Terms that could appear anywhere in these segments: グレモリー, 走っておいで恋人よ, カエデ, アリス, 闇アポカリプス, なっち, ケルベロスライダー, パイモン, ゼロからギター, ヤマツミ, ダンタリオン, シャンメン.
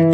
こ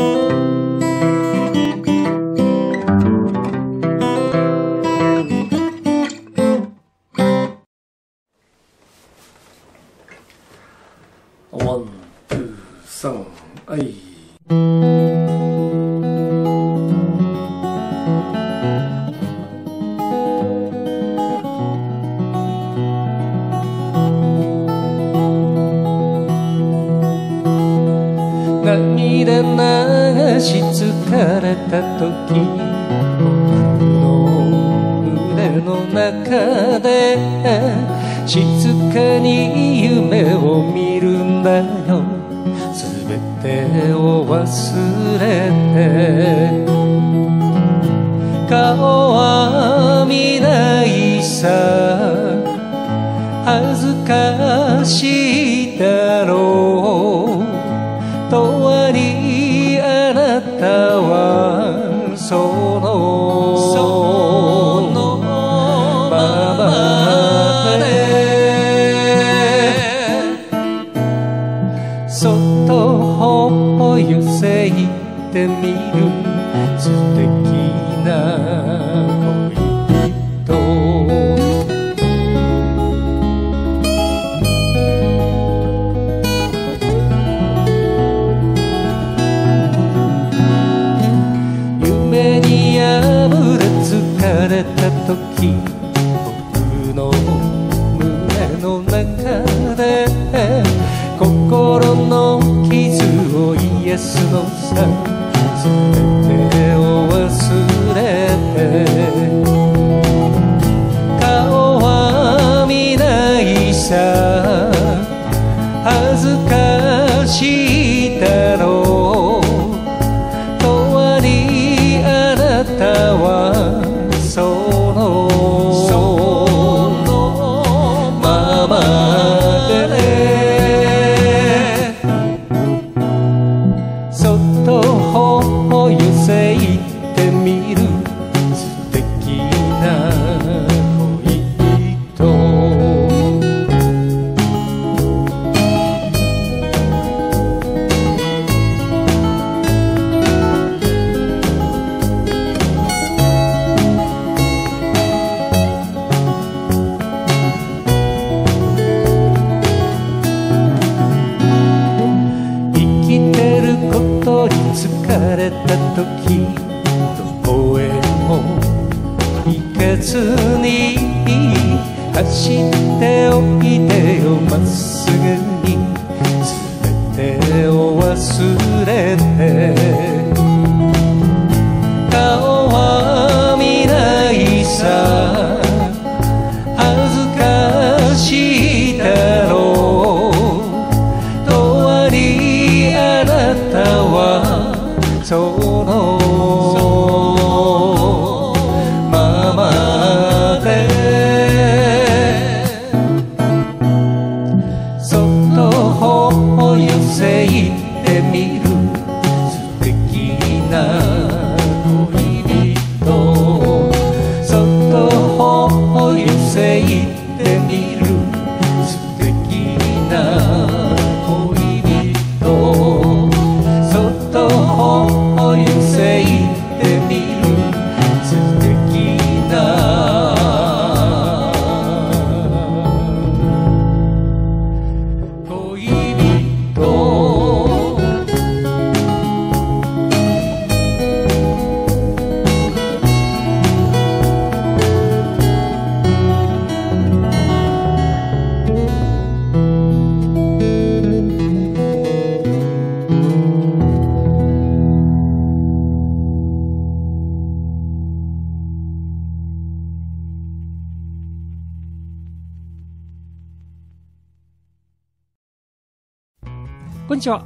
んにちは、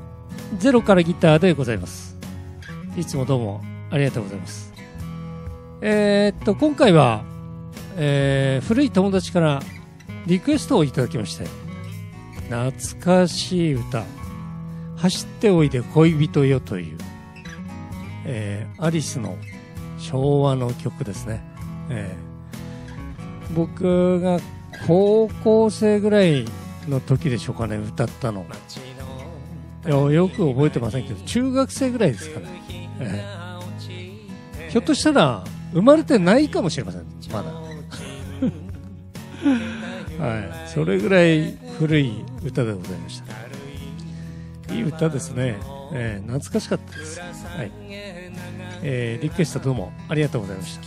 ゼロからギターでございます。いつもどうもありがとうございます。今回は、古い友達からリクエストをいただきまして、懐かしい歌「走っておいで恋人よ」という、アリスの昭和の曲ですね。僕が高校生ぐらいの時でしょうかね、歌ったの。よく覚えてませんけど中学生ぐらいですから、ひょっとしたら生まれてないかもしれませんまだはい、それぐらい古い歌でございました。いい歌ですね、懐かしかったです、はいリクエストどうもありがとうございました、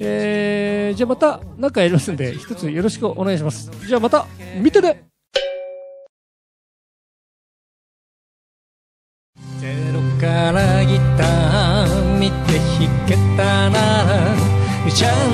じゃあまた何かやりますんで一つよろしくお願いします。じゃあまた見てね。ゼロからギター見て弾けたなら